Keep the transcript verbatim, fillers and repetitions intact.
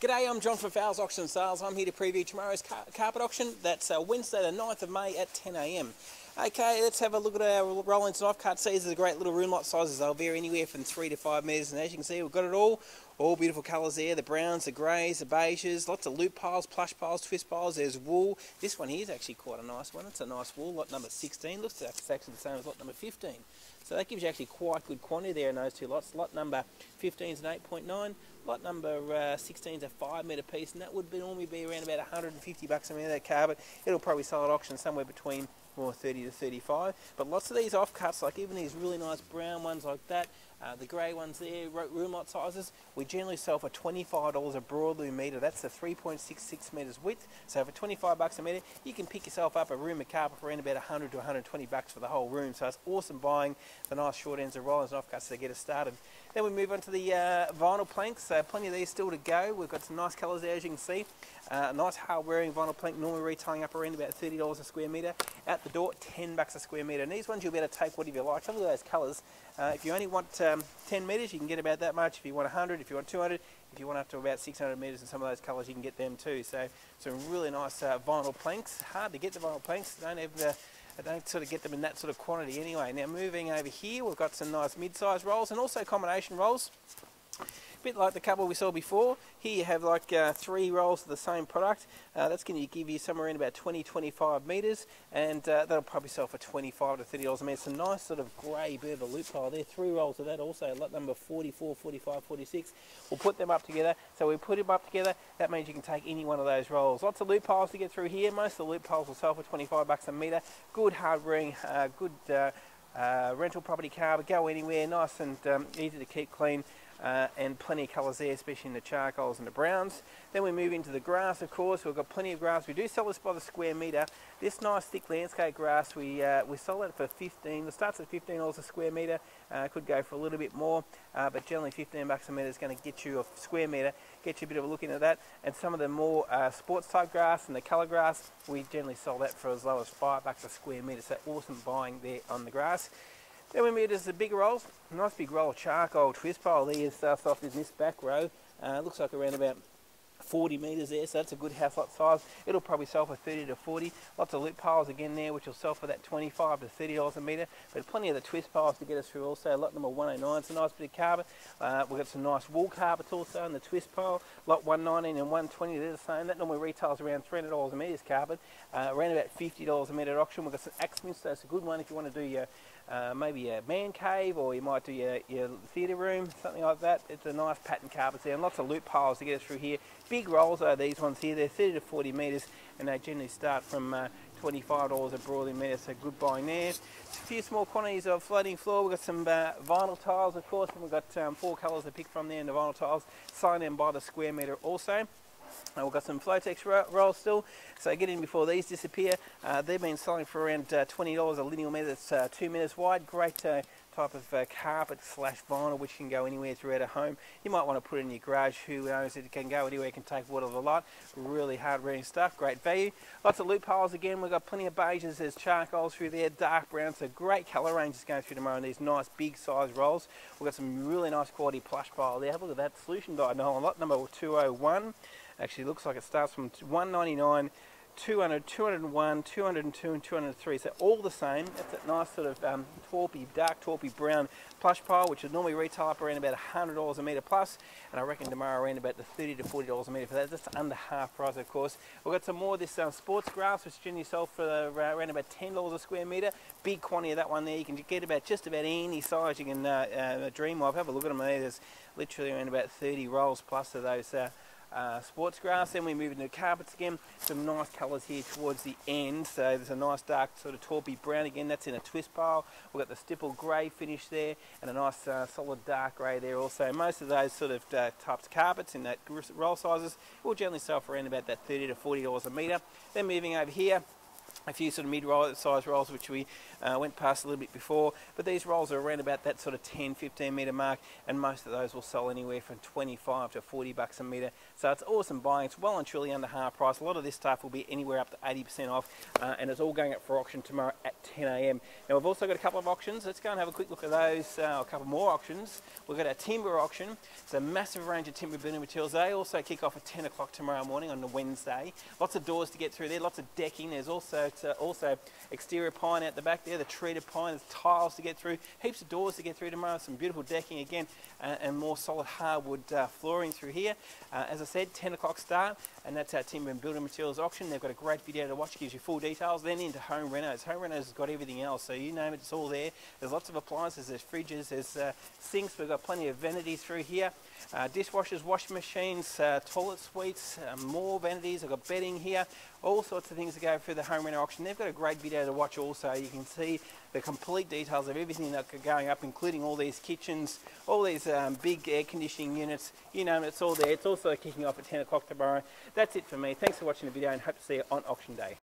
G'day, I'm John from Fowles Auctions and Sales. I'm here to preview tomorrow's car carpet auction. That's uh, Wednesday the ninth of May at ten A M Okay, let's have a look at our rolling knife cart seeds. They're great little room lot sizes. They'll vary anywhere from three to five metres. And as you can see, we've got it all. All beautiful colours there. The browns, the greys, the beiges. Lots of loop piles, plush piles, twist piles. There's wool. This one here is actually quite a nice one. It's a nice wool. Lot number sixteen. Looks like it's actually the same as lot number fifteen. So that gives you actually quite good quantity there in those two lots. Lot number fifteen is an eight point nine. Lot number uh, sixteen is a five metre piece. And that would be, normally be around about a hundred and fifty bucks a metre, that carpet. It'll probably sell at auction somewhere between more thirty to thirty-five. But lots of these off cuts, like even these really nice brown ones like that, uh, the grey ones there, room lot sizes, we generally sell for twenty-five dollars a broadloom metre. That's the three point six six metres width. So for twenty-five bucks a metre, you can pick yourself up a room of carpet for around about a hundred to a hundred and twenty bucks for the whole room. So it's awesome buying the nice short ends of rollers and off cuts to get us started. Then we move on to the uh, vinyl planks. So plenty of these still to go. We've got some nice colours there, as you can see. Uh, nice hard wearing vinyl plank, normally retailing up around about thirty dollars a square metre. At the door, ten bucks a square metre. And these ones you'll be able to take whatever you like. Have a look at those colours. Uh, if you only want um, ten metres, you can get about that much. If you want a hundred, if you want two hundred, if you want up to about six hundred metres in some of those colours, you can get them too. So some really nice uh, vinyl planks. Hard to get the vinyl planks. Don't have the... I don't sort of get them in that sort of quantity anyway. Now moving over here, we've got some nice mid-size rolls and also combination rolls. A bit like the couple we saw before. Here you have like uh, three rolls of the same product. Uh, that's going to give you somewhere in about twenty, twenty-five metres, and uh, that'll probably sell for twenty-five to thirty dollars a metre. It's a nice sort of grey bit of a loop pile there. Three rolls of that also, lot number forty-four, forty-five, forty-six. We'll put them up together. So we put them up together. That means you can take any one of those rolls. Lots of loop piles to get through here. Most of the loop piles will sell for twenty-five bucks a metre. Good hard wearing, uh, good uh, uh, rental property carpet. Go anywhere, nice and um, easy to keep clean. Uh, and plenty of colours there, especially in the charcoals and the browns. Then we move into the grass, of course. We've got plenty of grass. We do sell this by the square metre. This nice thick landscape grass, we uh, we sell it for fifteen. It starts at fifteen dollars a square metre. Uh, could go for a little bit more, uh, but generally fifteen bucks a metre is going to get you a square metre, get you a bit of a look into that. And some of the more uh, sports type grass and the colour grass, we generally sell that for as low as five bucks a square metre. So awesome buying there on the grass. Then we move to the big rolls. A nice big roll of charcoal twist pile there, stuffed off in this back row. Uh, looks like around about forty metres there, so that's a good house lot size. It'll probably sell for thirty to forty. Lots of loop piles again there, which will sell for that twenty-five to thirty dollars a metre. But plenty of the twist piles to get us through also. Lot number one oh nine, it's a nice bit of carpet. Uh, we've got some nice wool carpets also in the twist pile. Lot one nineteen and one twenty, they're the same. That normally retails around three hundred dollars a metre's carpet. Uh, around about fifty dollars a metre at auction. We've got some Axminsters, it's a good one if you want to do your Uh, maybe a man cave, or you might do your, your theatre room, something like that. It's a nice pattern carpet there, and lots of loop piles to get us through here. Big rolls are these ones here. They're thirty to forty metres, and they generally start from uh, twenty-five dollars a broadloom metre, so good buying there. Just a few small quantities of floating floor. We've got some uh, vinyl tiles, of course, and we've got um, four colours to pick from there in the vinyl tiles. Signed in by the square metre also. Uh, we've got some Flotex ro rolls still, so get in before these disappear. Uh, they've been selling for around uh, twenty dollars a lineal metre. That's uh, two metres wide. Great uh, type of uh, carpet slash vinyl, which can go anywhere throughout a home. You might want to put it in your garage. Who owns it? It can go anywhere. It can take water to the lot. Really hard wearing stuff. Great value. Lots of loop piles again. We've got plenty of beiges. There's charcoals through there, dark browns. So great colour ranges going through tomorrow in these nice big size rolls. We've got some really nice quality plush pile there. Have a look at that solution dye nylon. Lot number two oh one. Actually looks like it starts from one ninety-nine, two hundred, two oh one, two oh two and two oh three, so all the same. That's that nice sort of um, torpy, dark torpy brown plush pile, which would normally retail up around about a hundred dollars a metre plus, and I reckon tomorrow around about the thirty to forty dollars a metre for that. That's under half price, of course. We've got some more of this um, sports grass, which generally sold for uh, around about ten dollars a square metre. Big quantity of that one there. You can get about just about any size you can uh, uh, dream of. Have a look at them there. There's literally around about thirty rolls plus of those uh, Uh, sports grass. Then we move into carpets again. Some nice colours here towards the end. So there's a nice dark sort of torpy brown again. That's in a twist pile. We've got the stippled grey finish there, and a nice uh, solid dark grey there also. Most of those sort of uh, types of carpets in that roll sizes will generally sell for around about that thirty to forty dollars a metre. Then moving over here, a few sort of mid-size rolls which we uh, went past a little bit before, but these rolls are around about that sort of ten, fifteen metre mark, and most of those will sell anywhere from twenty-five to forty bucks a metre. So it's awesome buying. It's well and truly under half price. A lot of this stuff will be anywhere up to eighty percent off, uh, and it's all going up for auction tomorrow at ten A M Now we've also got a couple of auctions. Let's go and have a quick look at those, uh, a couple more auctions. We've got our timber auction. It's a massive range of timber building materials. They also kick off at ten o'clock tomorrow morning on the Wednesday. Lots of doors to get through there, lots of decking. There's also Uh, also exterior pine out the back there, the treated pine, there's tiles to get through, heaps of doors to get through tomorrow, some beautiful decking again, uh, and more solid hardwood uh, flooring through here. Uh, as I said, ten o'clock start, and that's our timber and building materials auction. They've got a great video to watch, gives you full details. Then into Home Renos. Home Renos has got everything else, so you name it, it's all there. There's lots of appliances, there's fridges, there's uh, sinks, we've got plenty of vanities through here, uh, dishwashers, washing machines, uh, toilet suites, uh, more vanities. I've got bedding here, all sorts of things to go through the Home Reno auction. They've got a great video to watch also. You can see the complete details of everything that's going up, including all these kitchens, all these um, big air conditioning units, you know, it's all there. It's also kicking off at ten o'clock tomorrow. That's it for me. Thanks for watching the video, and hope to see you on auction day.